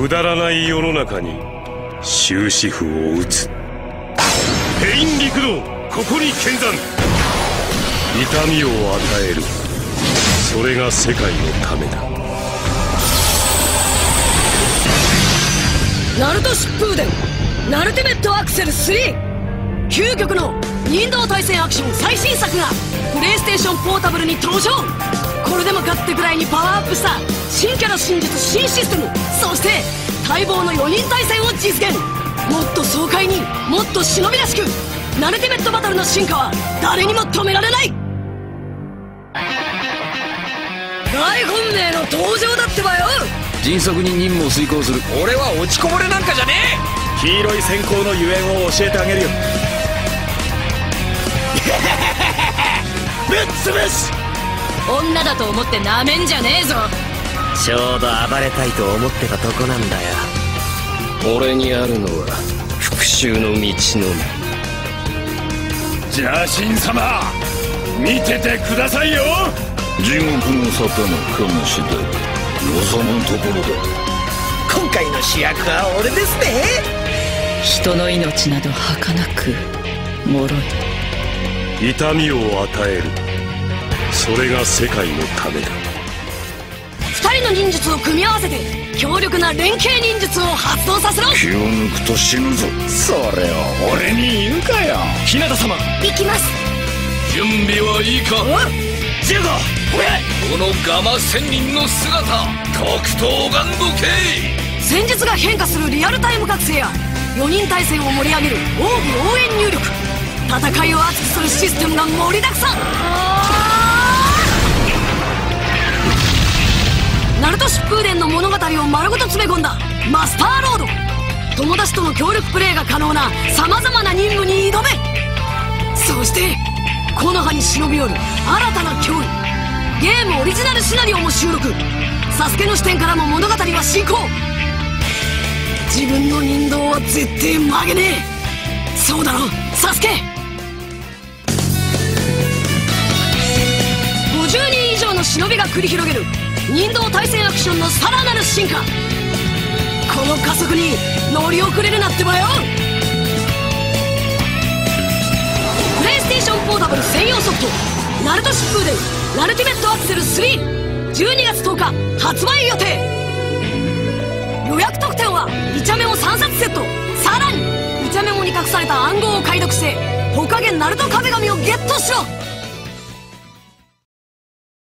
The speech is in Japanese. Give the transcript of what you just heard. くだらない世の中に終止符を打つ。ペイン陸道、ここに見参。痛みを与える、それが世界のためだ。ナルト疾風伝ナルティメットアクセル3、究極の人道対戦アクション最新作がプレイステーションポータブルに登場。これでもかってくらいにパワーアップした新キャラ、新術、新システム、そして待望の4人対戦を実現。もっと爽快に、もっと忍びらしく、ナルティメットバトルの進化は誰にも止められない。大本命の登場だってばよ。迅速に任務を遂行する。俺は落ちこぼれなんかじゃねえ。黄色い閃光のゆえんを教えてあげるよ。ぶっ潰す。女だと思ってなめんじゃねえぞ。ちょうど暴れたいと思ってたとこなんだよ。俺にあるのは復讐の道のみ。邪神様、見ててくださいよ。地獄の沙汰のかもしれない。望むところだ。今回の主役は俺ですね。人の命など儚く脆い。痛みを与える、それが世界のためだ。2人の忍術を組み合わせて強力な連携忍術を発動させろ。気を抜くと死ぬぞ。それを俺に言うかよ。日向様、行きます。準備はいいか。このガマ仙人の姿、特等眼どけ。戦術が変化するリアルタイム覚醒や4人対戦を盛り上げる奥義応援入力、戦いを熱くするシステムが盛りだくさん。ナルト疾風伝の物語を丸ごと詰め込んだマスターロード。友達との協力プレイが可能なさまざまな任務に挑め。そして木の葉に忍び寄る新たな脅威、ゲームオリジナルシナリオも収録。サスケの視点からも物語は進行。自分の人道は絶対曲げねえ。そうだろサスケ。50人以上の忍びが繰り広げる人道対戦アクションのさらなる進化。この加速に乗り遅れるなってばよ。プレイステーションポータブル専用ソフト「ナルト疾風伝ナルティメットアクセル3」12月10日発売予定。予約特典はイチャメモ3冊セット。さらにイチャメモに隠された暗号を解読して火影ナルト壁紙をゲットしろ。